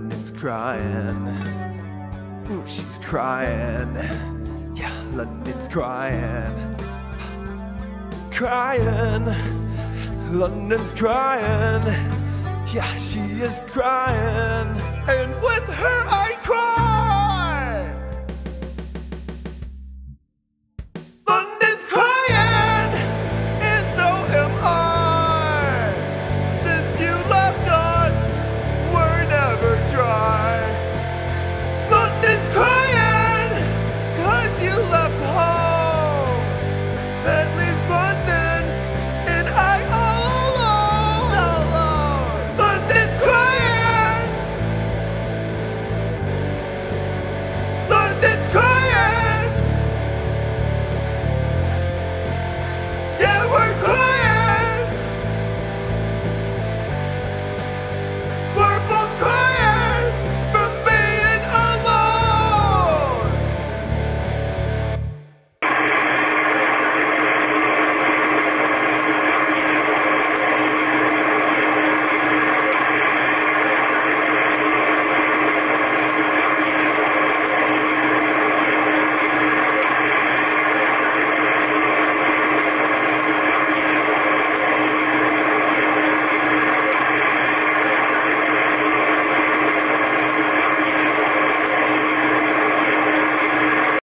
and it's crying. Ooh, she's crying. Yeah, London's crying. Crying. London's crying. Yeah, she is crying. And with her eyes